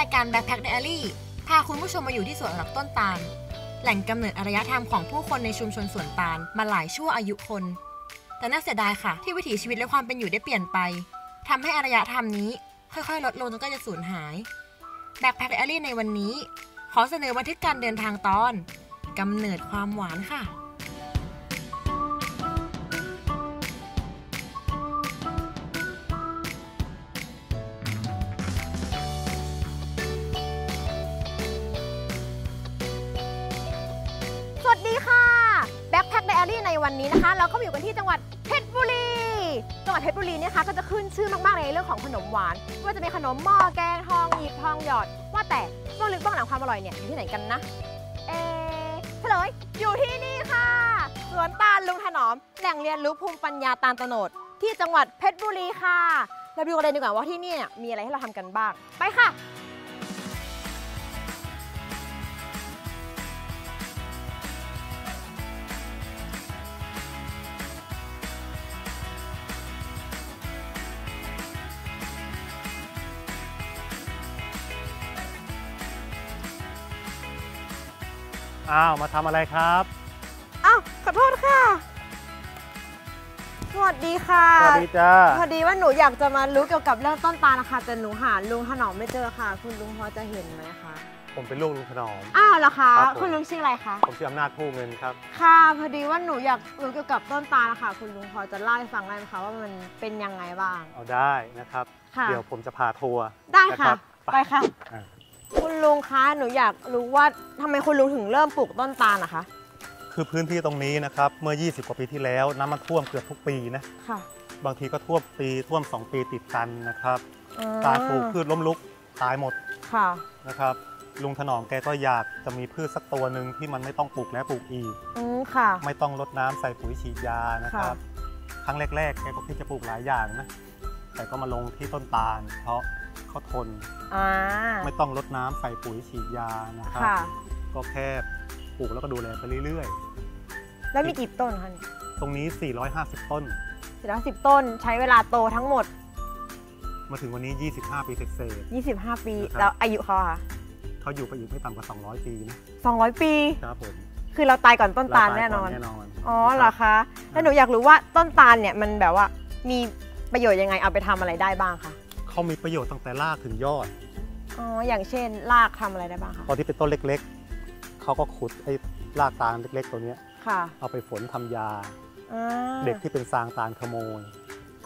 รายการ Backpack Diary พาคุณผู้ชมมาอยู่ที่สวนหลักต้นตาลแหล่งกำเนิดอารยธรรมของผู้คนในชุมชนสวนตาลมาหลายชั่วอายุคนแต่น่าเสียดายค่ะที่วิถีชีวิตและความเป็นอยู่ได้เปลี่ยนไปทำให้อารยธรรมนี้ค่อยๆลดลงจนใกล้จะสูญหาย Backpack Diary ในวันนี้ขอเสนอบันทึกการเดินทางตอนกำเนิดความหวานค่ะในวันนี้นะคะเราก็อยู่กันที่จังหวัดเพชรบุรีเนี่ยค่ะก็จะขึ้นชื่อมากๆในเรื่องของขนมหวานว่าจะเป็นขนมหม้อแกงทองหยิบทองหยอดว่าแต่เบื้องลึกเบื้องหลังความอร่อยเนี่ยอยู่ที่ไหนกันนะเฉลยอยู่ที่นี่ค่ะสวนตาลลุงถนอมแหล่งเรียนรู้ภูมิปัญญาตาลตโนดที่จังหวัดเพชรบุรีค่ะเราไปดูกันเลยดีกว่าว่าที่นี่เนี่ยมีอะไรให้เราทำกันบ้างไปค่ะอ้าวมาทำอะไรครับอ้าวขอโทษค่ะสวัสดีค่ะสวัสดีจ้าพอดีว่าหนูอยากจะมารู้เกี่ยวกับเรื่องต้นตาลนะคะแต่หนูหาลุงถนอมไม่เจอค่ะคุณลุงพอจะเห็นไหมคะผมเป็นลูกลุงถนอมอ้าวเหรอคะคุณลุงชื่ออะไรคะผมชื่ออำนาจผู้เงินครับค่ะพอดีว่าหนูอยากรู้เกี่ยวกับต้นตาลนะคะคุณลุงพอจะเล่าให้ฟังได้ไหมคะว่ามันเป็นยังไงบ้างเอาได้นะครับเดี๋ยวผมจะพาทัวร์ได้ค่ะไปค่ะคุณลุงคะหนูอยากรู้ว่าทำไมคุณลุงถึงเริ่มปลูกต้นตาลนะคะคือพื้นที่ตรงนี้นะครับเมื่อ20 กว่าปีที่แล้วน้ำมันท่วมเกือบทุกปีนะค่ะบางทีก็ท่วมปีท่วม2ปีติดกันนะครับตาลปลูกพืชล้มลุกตายหมดค่ะนะครับลุงถนอมแกก็อยากจะมีพืชสักตัวหนึ่งที่มันไม่ต้องปลูกแล้วปลูกอีกค่ะไม่ต้องรดน้ำใส่ปุ๋ยฉีดยานะครับครั้งแรกๆแกก็คิดจะปลูกหลายอย่างนะแต่ก็มาลงที่ต้นตาลเพราะเขาทนไม่ต้องรดน้ำใส่ปุ๋ยฉีดยานะครับก็แค่ปลูกแล้วก็ดูแลไปเรื่อยๆแล้วมีกี่ต้นคะตรงนี้450ต้น450ต้นใช้เวลาโตทั้งหมดมาถึงวันนี้25ปีเศษ25ปีแล้วอายุเขาค่ะเขาอยู่ไปอีกไม่ต่ำกว่า200ปีนะ200ปีครับผมคือเราตายก่อนต้นตาลแน่นอนอ๋อเหรอคะแล้วหนูอยากรู้ว่าต้นตาลเนี่ยมันแบบว่ามีประโยชน์ยังไงเอาไปทำอะไรได้บ้างคะเขามีประโยชน์ตั้งแต่รากถึงยอดอ๋ออย่างเช่นรากทำอะไรได้บ้างคะตอนที่เป็นต้นเล็กๆเขาก็ขุดไอ้รากตาลเล็กๆตัวเนี้ยค่ะเอาไปฝนทำยาเด็กที่เป็นซางตาลขโมย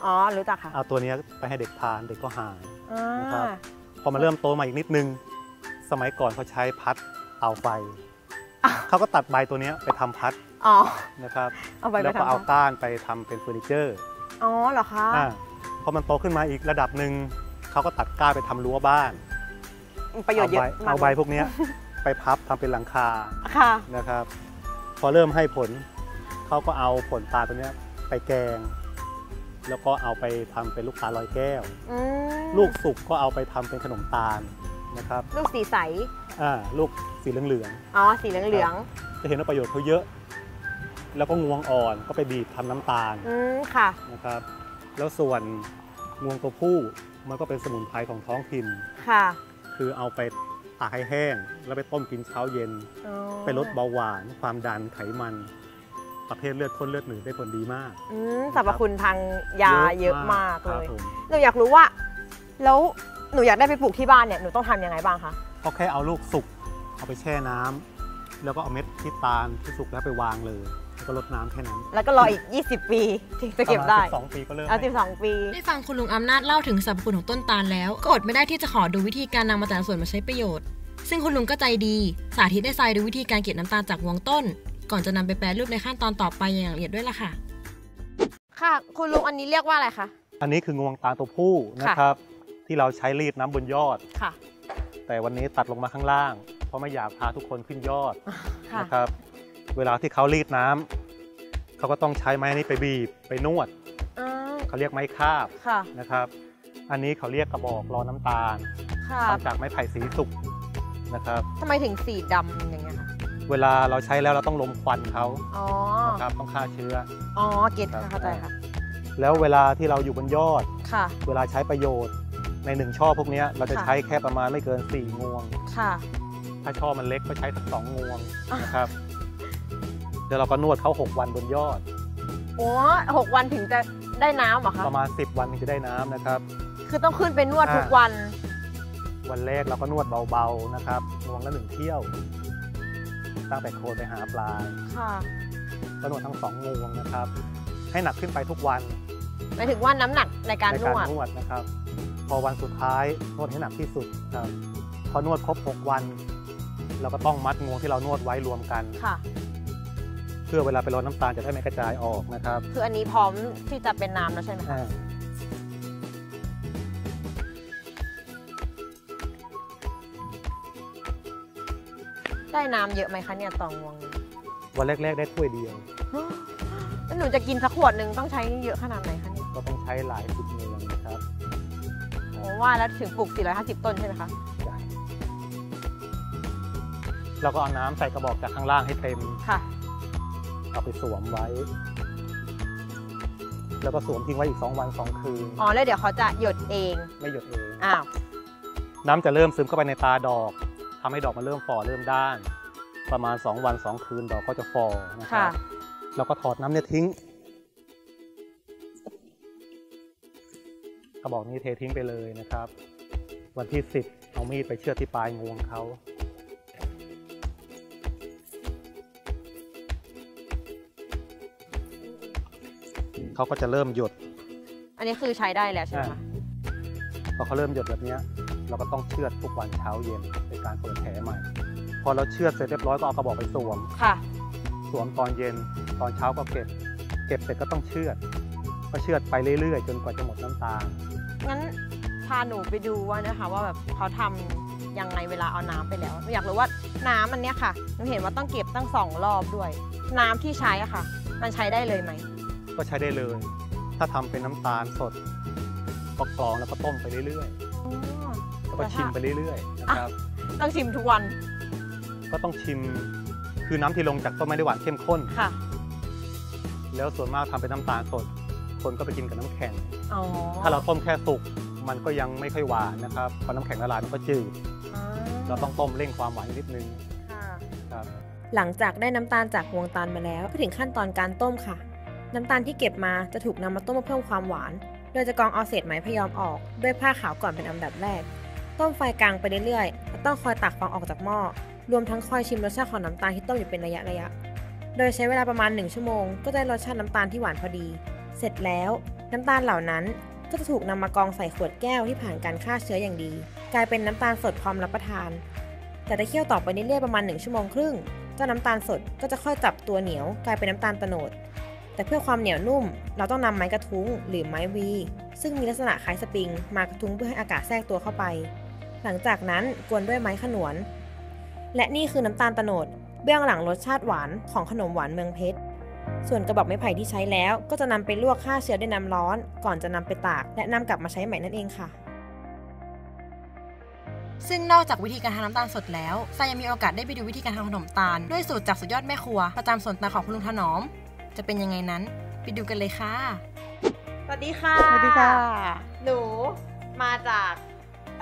อ๋อรู้จักค่ะเอาตัวนี้ไปให้เด็กทานเด็กก็หายนะครับพอมาเริ่มโตมาอีกนิดนึงสมัยก่อนเขาใช้พัดเตาไฟเขาก็ตัดใบตัวนี้ไปทำพัดอ๋อนะครับแล้วก็เอาก้านไปทำเป็นเฟอร์นิเจอร์อ๋อเหรอคะพอมันโตขึ้นมาอีกระดับหนึ่งเขาก็ตัดก้าไปทำรั้วบ้านประโยชน์เยอะเอาใบพวกนี้ไปพับทำเป็นหลังคานะครับพอเริ่มให้ผลเขาก็เอาผลตาตัวนี้ไปแกงแล้วก็เอาไปทำเป็นลูกตาลอยแก้วลูกสุกก็เอาไปทำเป็นขนมตาลนะครับลูกสีใสลูกสีเหลืองๆอ๋อสีเหลืองๆจะเห็นว่าประโยชน์เขาเยอะแล้วก็งวงอ่อนก็ไปบีบทำน้ำตาลค่ะนะครับแล้วส่วนงวงตัวผู้มันก็เป็นสมุนไพรของท้องถิ่นค่ะคือเอาไปตากให้แห้งแล้วไปต้มกินเช้าเย็นไปลดเบาหวานความดันไขมันประเภทเลือดข้นเลือดหนืดได้ผลดีมากสรรพคุณทางยาเยอะมากเลยเราอยากรู้ว่าแล้วหนูอยากได้ไปปลูกที่บ้านเนี่ยหนูต้องทำยังไงบ้างคะเขาแค่เอาลูกสุกเอาไปแช่น้ำแล้วก็เอาเม็ดที่ตาลที่สุกแล้วไปวางเลยก็ลดน้ำแค่นั้นแล้วก็รออีก20ปีถึงจะเก็บได้12ปีก็เริ่ม12 ปีได้ฟังคุณลุงอำนาจเล่าถึงสรรพคุณของต้นตาลแล้วก็อดไม่ได้ที่จะขอดูวิธีการนำมาแต่ละส่วนมาใช้ประโยชน์ซึ่งคุณลุงก็ใจดีสาธิตให้ทรายดูวิธีการเก็บน้ำตาลจากวงต้น ก่อนจะนำไปแปรรูปในขั้นตอนต่อไปอย่างละเอียดด้วยล่ะค่ะค่ะคุณลุงอันนี้เรียกว่าอะไรคะอันนี้คืองวงตาตัวผู้นะครับที่เราใช้รีดน้ำบนยอดค่ะแต่วันนี้ตัดลงมาข้างล่างเพราะไม่อยากพาทุกคนขึ้นยอดนะครับเวลาที่เขารีดน้ำเขาก็ต้องใช้ไม้นี้ไปบีบไปนวดเขาเรียกไม้คาบนะครับอันนี้เขาเรียกกระบอกรอน้ำตาลทำจากไม้ไผ่สีสุกนะครับทำไมถึงสีดำอย่างเงี้ยเวลาเราใช้แล้วเราต้องลมควันเขานะครับต้องฆ่าเชื้ออ๋อเก็ตค่ะเข้าใจค่ะแล้วเวลาที่เราอยู่บนยอดเวลาใช้ประโยชน์ในหนึ่งช่อพวกนี้เราจะใช้แค่ประมาณไม่เกิน4งวงถ้าช่อมันเล็กก็ใช้สัก2งวงนะครับเดี๋ยวเราก็นวดเขา6วันบนยอดโอ้6วันถึงจะได้น้ำเหรอคะประมาณ10วันถึงจะได้น้ำนะครับคือต้องขึ้นไปนวดทุกวันวันแรกเราก็นวดเบาๆนะครับงวงละ1เที่ยวตั้งแต่โคนไปหาปลาก็นวดทั้ง2งวงนะครับให้หนักขึ้นไปทุกวันหมายถึงว่าน้ำหนักในการนวดนะครับพอวันสุดท้ายนวดให้หนักที่สุดครับพอนวดครบ6วันเราก็ต้องมัดงวงที่เรานวดไว้รวมกันเพื่อเวลาไปรดน้ำตาลจะได้ไม่กระจายออกนะครับคืออันนี้พร้อมที่จะเป็นน้ำแล้วใช่ไหมคะได้น้ำเยอะไหมคะเนี่ยต่องวงวันแรกๆได้ถ้วยเดียวแล้วหนูจะกินสักขวดหนึ่งต้องใช้เยอะขนาดไหนคะเนี่ยก็ต้องใช้หลายสิบเมลนะครับโอ้ว่าแล้วถึงปลูก450ต้นใช่ไหมคะใช่เราก็เอาน้ำใส่กระบอกจากข้างล่างให้เต็มค่ะเอาไปสวมไว้แล้วก็สวมทิ้งไว้อีก2วัน2คืนอ๋อแล้วเดี๋ยวเขาจะหยดเองไม่หยดเองอ้าวน้ำจะเริ่มซึมเข้าไปในตาดอกทำให้ดอกมันเริ่มฝ่อเริ่มด้านประมาณ2วัน2คืนดอกก็จะฝ่อนะครับแล้วก็ถอดน้ำเนี่ยทิ้งกระบอกนี้เททิ้งไปเลยนะครับวันที่10เอามีดไปเชือดที่ปลายงวงเขาเขาก็จะเริ่มหยดอันนี้คือใช้ได้แล้วใช่ไหมคะพอเขาเริ่มหยดแบบนี้เราก็ต้องเชือดทุกวันเช้าเย็นเป็นการเปิดแผลใหม่พอเราเชือดเสร็จเรียบร้อยก็เอากระบอกไปสวมค่ะสวมตอนเย็นตอนเช้าก็เก็บเสร็จก็ต้องเชือดก็เชือดไปเรื่อยๆจนกว่าจะหมดน้ำตาลงั้นพาหนูไปดูว่านะคะว่าแบบเขาทำยังไงเวลาเอาน้ำไปแล้วอยากรู้ว่าน้ำมันเนี้ยค่ะหนูเห็นว่าต้องเก็บตั้ง2รอบด้วยน้ำที่ใช้อะค่ะมันใช้ได้เลยไหมก็ใช้ได้เลยถ้าทำเป็นน้ำตาลสดกรองแล้วก็ต้มไปเรื่อยๆแล้วก็ชิมไปเรื่อยๆนะครับต้องชิมทุกวันก็ต้องชิมคือน้ำที่ลงจากต้นไม้ได้หวานเข้มข้นค่ะแล้วส่วนมากทำเป็นน้ำตาลสดคนก็ไปกินกับน้ำแข็งถ้าเราต้มแค่สุกมันก็ยังไม่ค่อยหวานนะครับพอน้ำแข็งละลายมันก็จืดเราต้องต้มเร่งความหวานนิดนึงครับหลังจากได้น้ำตาลจากงวงตาลมาแล้วก็ถึงขั้นตอนการต้มค่ะน้ำตาลที่เก็บมาจะถูกนำมาต้มเพื่อเพิ่มความหวานโดยจะกรองเอาเศษไหมพยอมออกด้วยผ้าขาวก่อนเป็นอันดับแรกต้มไฟกลางไปเรื่อยๆและต้องคอยตักฟองออกจากหม้อรวมทั้งคอยชิมรสชาติของน้ำตาลที่ต้มอยู่เป็นระยะโดยใช้เวลาประมาณ1ชั่วโมงก็ได้รสชาติน้ำตาลที่หวานพอดีเสร็จแล้วน้ำตาลเหล่านั้นก็จะถูกนำมากองใส่ขวดแก้วที่ผ่านการฆ่าเชื้ออย่างดีกลายเป็นน้ำตาลสดพร้อมรับประทานแต่จะเคี่ยวต่อไปเรื่อยๆประมาณ1ชั่วโมงครึ่งเจ้าน้ำตาลสดก็จะค่อยจับตัวเหนียวกลายเป็นน้ำตาลโตนดแต่เพื่อความเหนียวนุ่มเราต้องนำไม้กระทุ้งหรือไม้วีซึ่งมีลักษณะคล้ายสปริงมากระทุ้งเพื่อให้อากาศแทรกตัวเข้าไปหลังจากนั้นกวนด้วยไม้ขนวนและนี่คือน้ำตาลโตนดเบื้องหลังรสชาติหวานของขนมหวานเมืองเพชรส่วนกระบอกไม้ไผ่ที่ใช้แล้วก็จะนำไปลวกฆ่าเชื้อด้วยน้ำร้อนก่อนจะนำไปตากและนำกลับมาใช้ใหม่นั่นเองค่ะซึ่งนอกจากวิธีการทำน้ำตาลสดแล้วซายยังมีโอกาสได้ไปดูวิธีการทำขนมตาลด้วยสูตรจากสุดยอดแม่ครัวประจำสวนตาลของคุณลุงถนอมจะเป็นยังไงนั้นไปดูกันเลยค่ะสวัสดีค่ะสวัสดีค่ะหนูมาจาก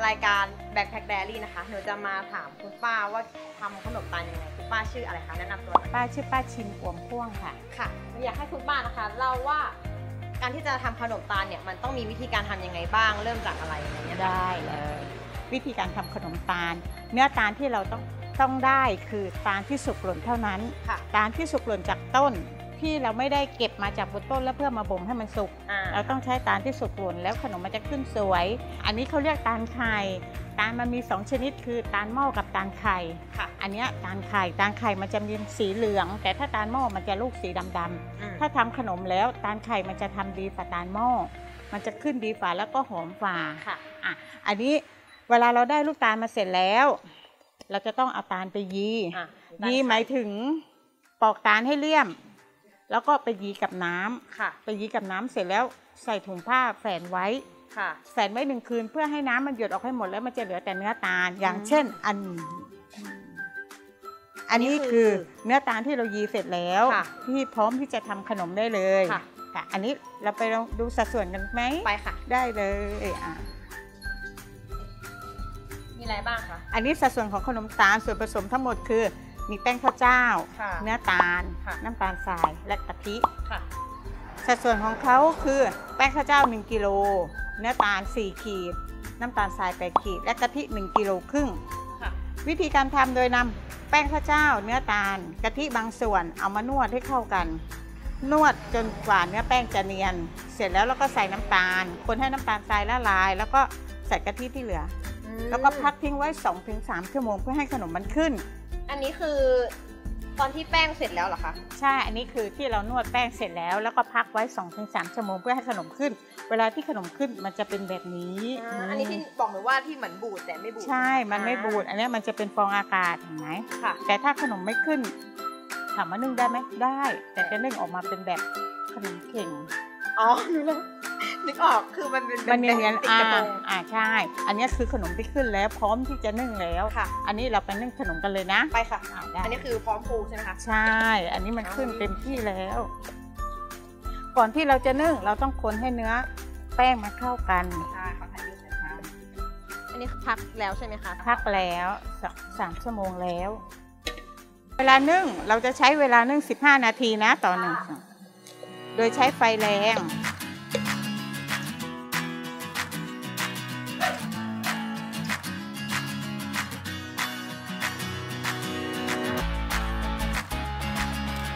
รายการ Backpack Diary นะคะหนูจะมาถามคุณป้าว่าทำขนมตาลยังไงคุณป้าชื่ออะไรคะแนะนำตัวป้าชื่อป้าชินอวมพ่วงค่ะค่ะอยากให้คุณป้านะคะเล่าว่าการที่จะทำขนมตาลเนี่ยมันต้องมีวิธีการทำยังไงบ้างเริ่มจากอะไรอย่างเงี้ยได้เลยวิธีการทำขนมตาลเนื้อตาลที่เราต้องได้คือตาลที่สุกหล่นเท่านั้นตาลที่สุกหล่นจากต้น ที่เราไม่ได้เก็บมาจากบนต้นแล้วเพื่อมาบ่มให้มันสุกเราต้องใช้ตาลที่สุกหล่นแล้วขนมมันจะขึ้นสวยอันนี้เขาเรียกตาลไข่ตาลมันมี2ชนิดคือตาลหม้อกับตาลไข่อันนี้ตาลไข่มันจะมีสีเหลืองแต่ถ้าตาลหม้อมันจะลูกสีดำๆถ้าทำขนมแล้วตาลไข่มันจะทำดีกว่าตาลหม้อมันจะขึ้นดีฝ่าแล้วก็หอมฝ่าอันนี้เวลาเราได้ลูกตาลมาเสร็จแล้วเราจะต้องเอาตาลไปยีหมายถึงปอกตาลให้เลี่ยมแล้วก็ไปยีกับน้ำไปยีกับน้ำเสร็จแล้วใส่ถุงผ้าแฝนไว้หนึ่งคืนเพื่อให้น้ำมันหยดออกให้หมดแล้วมันจะเหลือแต่เนื้อตาลอย่างเช่นอันนี้คือเนื้อตาลที่เรายีเสร็จแล้วที่พร้อมที่จะทำขนมได้เลยอันนี้เราไปดูสัดส่วนกันไหมไปค่ะได้เลยมีอะไรบ้างคะอันนี้สัดส่วนของขนมตาลส่วนผสมทั้งหมดคือมีแป้งข้าวเจ้าเนื้อตาลน้ำตาลทรายและกะทิสัดส่วนของเขาคือแป้งข้าวเจ้า1กิโลเนื้อตาล4ขีดน้ำตาลทราย8ขีดและกะทิ1กิโลครึ่งวิธีการทำโดยนำแป้งข้าวเจ้าเนื้อตาลกะทิบางส่วนเอามานวดให้เข้ากันนวดจนกว่าเนื้อแป้งจะเนียนเสร็จแล้วเราก็ใส่น้ำตาลคนให้น้ำตาลทรายละลายแล้วก็ใส่กะทิที่เหลือแล้วก็พักทิ้งไว้ 2-3 ชั่วโมงเพื่อให้ขนมมันขึ้นอันนี้คือตอนที่แป้งเสร็จแล้วเหรอคะใช่อันนี้คือที่เรานวดแป้งเสร็จแล้วแล้วก็พักไว้ 2-3 ชั่วโมงเพื่อให้ขนมขึ้นเวลาที่ขนมขึ้นมันจะเป็นแบบนี้อันนี้ที่บอกหนูว่าที่เหมือนบูดแต่ไม่บูดใช่มันไม่บูดอันนี้มันจะเป็นฟองอากาศเห็นไหมค่ะแต่ถ้าขนมไม่ขึ้นถามว่านึ่งได้ไหมได้แต่จะนึ่งออกมาเป็นแบบขนมเข่งอ๋อรู้แล้วนึกออกคือมันเป็นติดกระป๋องใช่อันนี้คือขนมที่ขึ้นแล้วพร้อมที่จะนึ่งแล้วค่ะอันนี้เราไปนึ่งขนมกันเลยนะไปค่ะอันนี้คือพร้อมฟูใช่ไหมคะใช่อันนี้มันขึ้นเต็มที่แล้วก่อนที่เราจะนึ่งเราต้องคนให้เนื้อแป้งมาเข้ากันอันนี้พักแล้วใช่ไหมคะพักแล้ว3ชั่วโมงแล้วเวลานึ่งเราจะใช้เวลานึ่ง15นาทีนะต่อหนึ่งโดยใช้ไฟแรงไ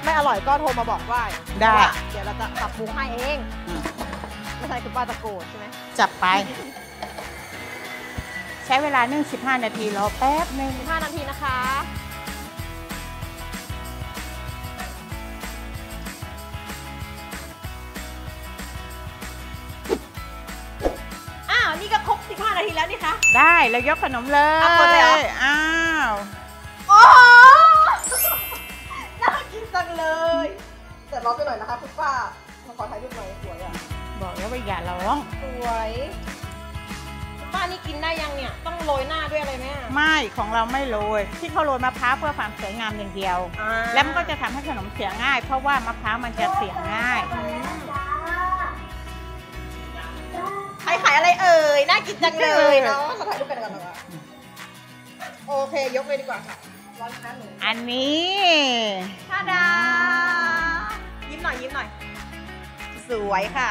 ม่อร่อยก็โทรมาบอกว่าได้เดี๋ยวเราจะปรับปรุงให้เองไม่ใช่คุณป้าตะโกนใช่ไหมจับไปใช้เวลานึ่ง15นาทีรอแป๊บหนึ่ง15นาทีนะคะนี่ก็ครบ15นาทีแล้วนี่คะได้แล้วยกขนมเลยเอาหมดเลยเหรออ้าวโอ้โหน่ากินจังเลยแต่ร้อนไปหน่อยนะคะคุณป้าขอถ่ายรูปหน่อยสวยอ่ะบอกแล้วว่าอย่าร้องสวยคุณป้านี่กินได้ยังเนี่ยต้องโรยหน้าด้วยอะไรไหมไม่ของเราไม่โรยที่เขาโรยมะพร้าวเพื่อความสวยงามอย่างเดียวแล้วมันก็จะทำให้ขนมเสียง่ายเพราะว่ามะพร้าวมันจะเสียง่ายขายอะไรเอ่ยน่ากินจังเลยเนาะขอถ่ายรูปกันก่อนนะคะโอเคยกเลยดีกว่าค่ะร้อนนะหนูอันนี้ท่าดายิ้มหน่อยสวยค่ะ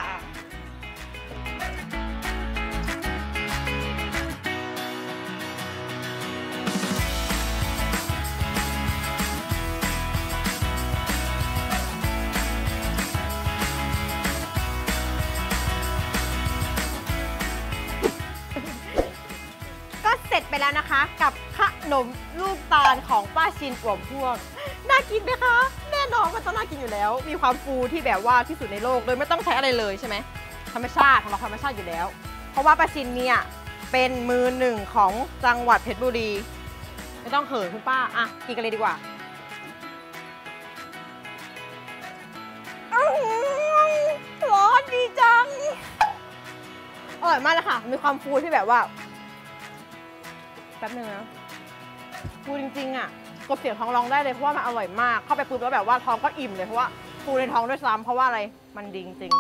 เสร็จไปแล้วนะคะกับขนมลูกตาลของป้าชินอ่วมพ่วงน่ากินไหมคะแน่นอนมันต้องน่ากินอยู่แล้วมีความฟูที่แบบว่าที่สุดในโลกโดยไม่ต้องใช้อะไรเลยใช่ไหมธรรมชาติของเราธรรมชาติอยู่แล้วเพราะว่าป้าชินเนี่ยเป็นมือหนึ่งของจังหวัดเพชรบุรีไม่ต้องเขินคุณป้าอ่ะกินกันเลยดีกว่าร้อนดีจังอร่อยมากเลยค่ะมีความฟูที่แบบว่าแป๊บนึงนะฟูจริงๆอ่ะกบเสียงท้องร้องได้เลยเพราะว่ามันอร่อยมากเข้าไปปุ๊บแล้วแบบว่าท้องก็อิ่มเลยเพราะว่าฟูในท้องด้วยซ้ำเพราะว่าอะไรมันดีจริง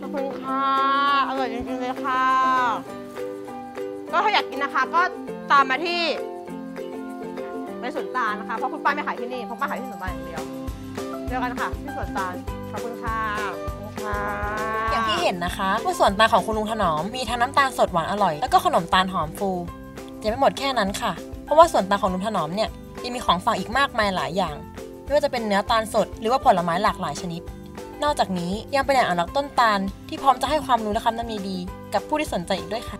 ขอบคุณค่ะอร่อยจริงๆเลยค่ะก็ถ้าอยากกินนะคะก็ตามมาที่ในสวนตาลนะคะเพราะคุณป้าไม่ขายที่นี่เพราะป้าขายที่สวนตาลอย่างเดียวเดียวกันค่ะที่สวนตาลขอบคุณค่ะอย่างที่เห็นนะคะว่าสวนตาลของคุณลุงถนอมมีทั้งน้ำตาลสดหวานอร่อยแล้วก็ขนมตาลหอมฟูจ ยังไม่หมดแค่นั้นค่ะเพราะว่าสวนตาของลุงถนอมเนี่ยยังมีของฝากอีกมากมายหลายอย่างไม่ว่าจะเป็นเนื้อตาลสดหรือว่าผลไม้หลากหลายชนิดนอกจากนี้ยังเป็นแหล่งอนุรักษ์ต้นตาลที่พร้อมจะให้ความรู้และคำแนะนำดีๆกับผู้ที่สนใจอีกด้วยค่ะ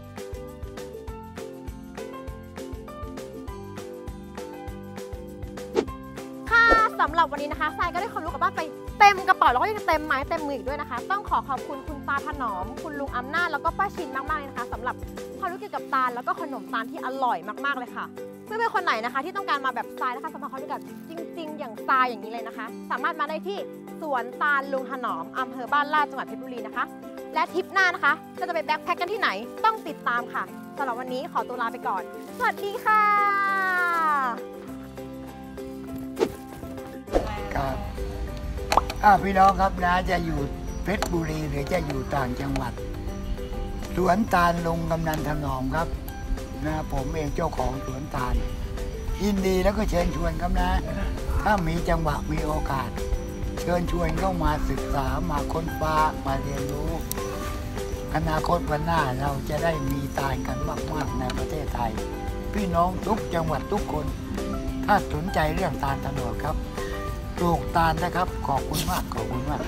สำหรับวันนี้นะคะทรายก็ได้ความรู้กลับบ้านไปเต็มกระเป๋าแล้วก็ยังเต็มไม้เต็มมืออีกด้วยนะคะต้องขอบคุณคุณตาถนอมคุณลุงอำนาจแล้วก็ป้าชินมากๆเลยนะคะสำหรับความรู้เกี่ยวกับตาลแล้วก็ขนมตาลที่อร่อยมากๆเลยค่ะเพื่อนๆคนไหนนะคะที่ต้องการมาแบบทรายนะคะสำหรับความรู้เกี่ยวกับจริงๆอย่างทรายอย่างนี้เลยนะคะสามารถมาได้ที่สวนตาลลุงถนอมอำเภอบ้านลาดจังหวัดเพชรบุรีนะคะและทริปหน้านะคะก็จะไปแบ็คแพ็คกันที่ไหนต้องติดตามค่ะสำหรับวันนี้ขอตัวลาไปก่อนสวัสดีค่ะพี่น้องครับนะจะอยู่เพชรบุรีหรือจะอยู่ต่างจังหวัดสวนตาลลุงกำนันถนอมครับนะผมเองเจ้าของสวนตาลยินดีแล้วก็เชิญชวนครับนะถ้ามีจังหวะมีโอกาสเชิญชวนเข้ามาศึกษามาค้นคว้ามาเรียนรู้อนาคตวันหน้าเราจะได้มีตาลกันมากๆในประเทศไทยพี่น้องทุกจังหวัดทุกคนถ้าสนใจเรื่องตาลถนอมครับปลูกตาลนะครับขอบคุณมากขอบคุณมาก